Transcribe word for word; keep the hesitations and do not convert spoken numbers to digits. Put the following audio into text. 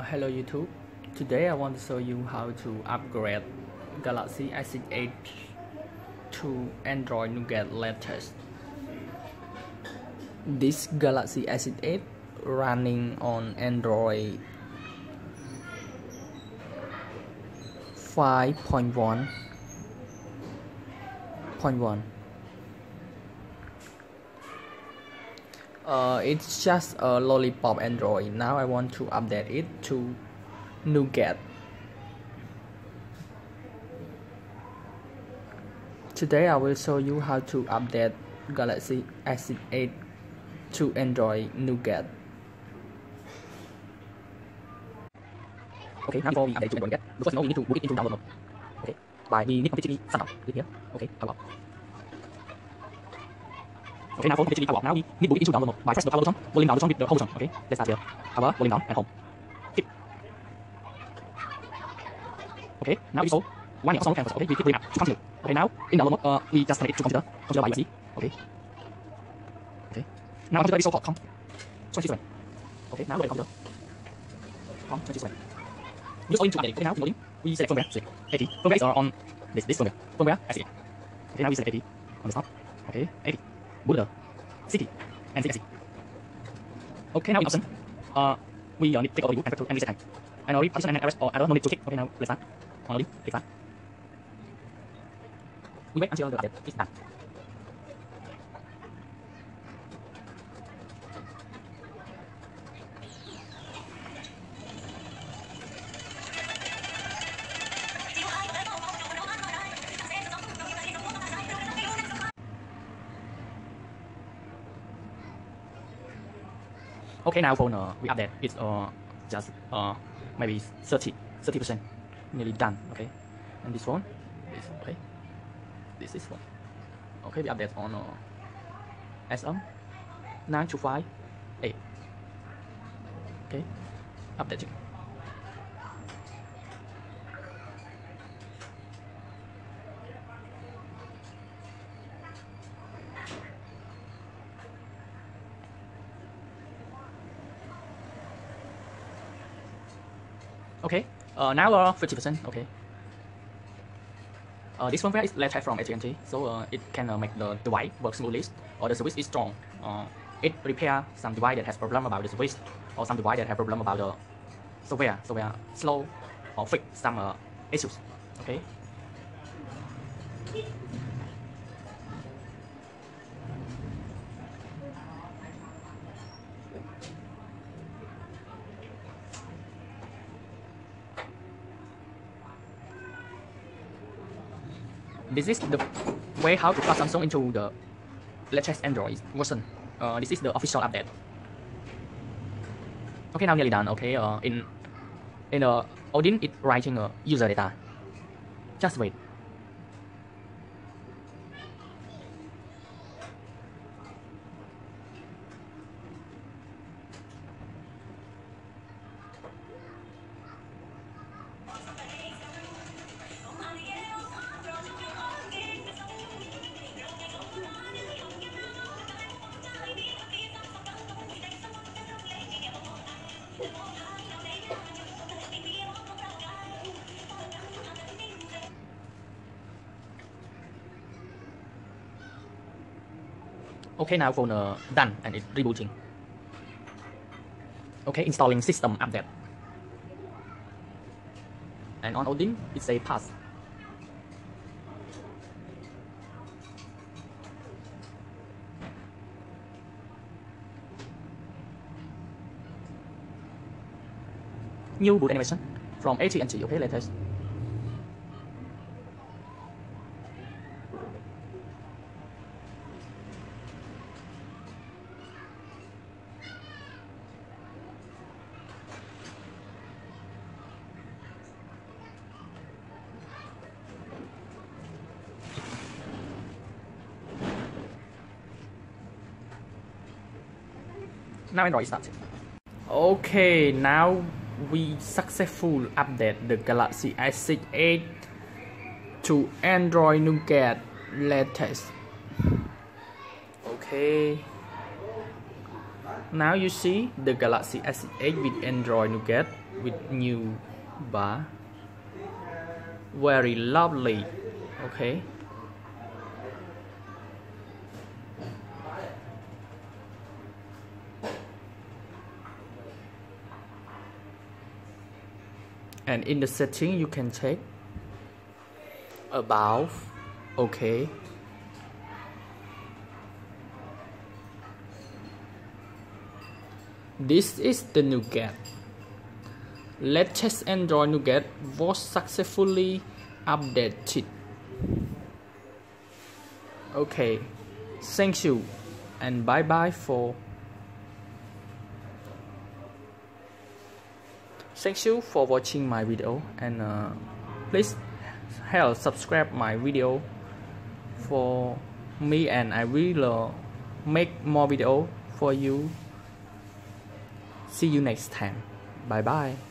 Uh, hello YouTube. Today I want to show you how to upgrade Galaxy S eight to Android Nougat latest. This Galaxy S eight running on Android five point one point one. Uh, it's just a lollipop Android. Now I want to update it to Nougat. Today I will show you how to update Galaxy S eight to Android Nougat. Okay, now before we update to Nougat, because now we need to boot it into download mode. Okay, by we need completely sign up. Click here. Okay, power off. Okay, now phone completely power off. Now we need to boot it into download mode. By press the power button, volume down button with the home button. Okay, let's start here. Power, volume down, and home. Keep. Okay, now it's all. One year of song transfer. Okay, we keep going up to continue. Okay, now in download mode, uh, we just select it to consider. Consider by U S D. Okay. Okay. Now consider this so called com. twenty-seven. Okay, now load the computer. Com twenty-seven. We just all in to update it. Okay, now in loading, we select firmware. Select A T. Firmware is uh, on this, this firmware. Firmware S eight. Okay, now we select A T on the top. Okay, A T. Booter, city, and C S C. Okay, now in option, uh, we uh, need to take over you and factor and reset time. And already partition and arrest or error, no need to check. Okay, now let's start. Only, click start. We wait until the update is done. Okay, now phone uh, we update. It's uh, just uh, maybe thirty percent nearly done. Okay, and this phone is okay. This is one. Okay, we update on uh, S M nine two five eight. Okay, updating. Okay, uh, now uh, fifty percent, okay. Uh, this firmware is later from A T and T, so uh, it can uh, make the device work smoothly, or the service is strong. Uh, it repairs some device that has problem about the service, or some device that have problem about the software, software slow, or fix some uh, issues, okay. This is the way how to plug Samsung into the latest Android version. Uh, this is the official update. Okay, now nearly done. Okay, uh, in in uh, Odin it's writing uh, user data. Just wait. Okay, now phone uh, done and it's rebooting. Okay, installing system update. And on Odin, it says pass. New boot animation from A T and T. Okay, latest. Now Android started. Okay, now we successfully update the Galaxy S eight to Android Nougat latest. Okay. Now you see the Galaxy S eight with Android Nougat. with new bar, very lovely. Okay, and in the setting you can check about okay. This is the Nougat. Latest Android Nougat was successfully updated. Okay, thank you and bye bye for thank you for watching my video, and uh, please help subscribe my video for me, and I will uh, make more video for you. See you next time. Bye bye.